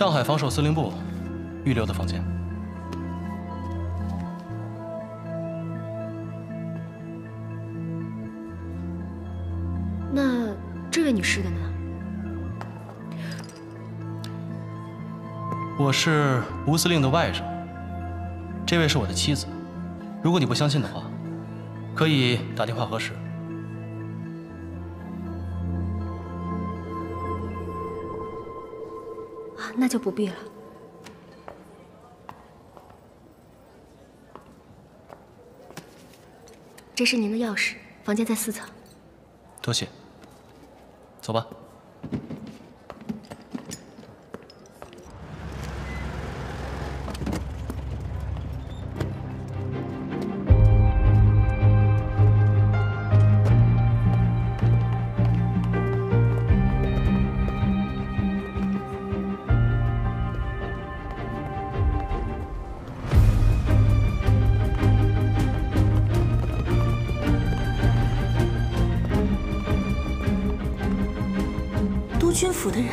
上海防守司令部预留的房间。那这位女士的呢？我是吴司令的外甥，这位是我的妻子。如果你不相信的话，可以打电话核实。 那就不必了。这是您的钥匙，房间在4层。多谢。走吧。军府的人，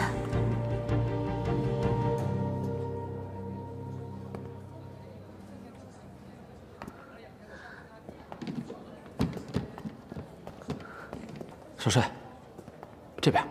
少帅，这边。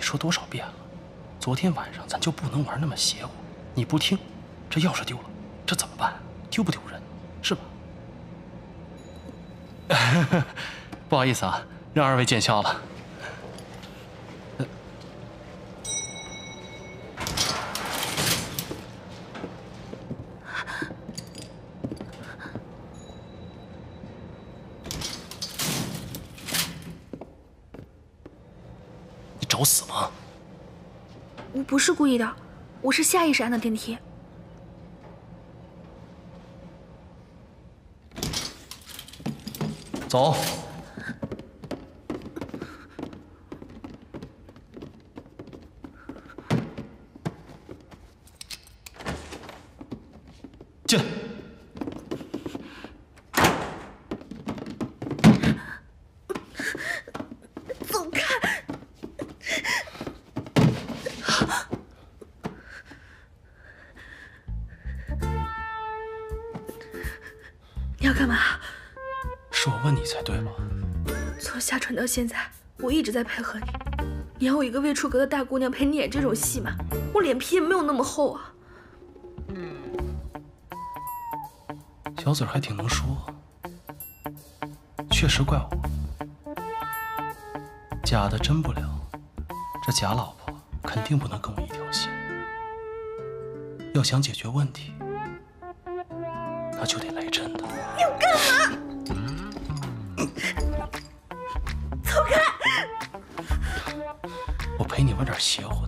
说多少遍了？昨天晚上咱就不能玩那么邪乎，你不听，这钥匙丢了，这怎么办？丢不丢人？是吧？不好意思啊，让二位见笑了。找死吗？我不是故意的，我是下意识按的电梯。走。进来。走开。 干嘛？是我问你才对吧？从下船到现在，我一直在配合你。你要我一个未出阁的大姑娘陪你演这种戏吗？我脸皮也没有那么厚啊。小嘴还挺能说，确实怪我。假的真不了，这假老婆肯定不能跟我一条心。要想解决问题，那就得来真的。 你要干嘛？走开！我陪你玩点邪乎的。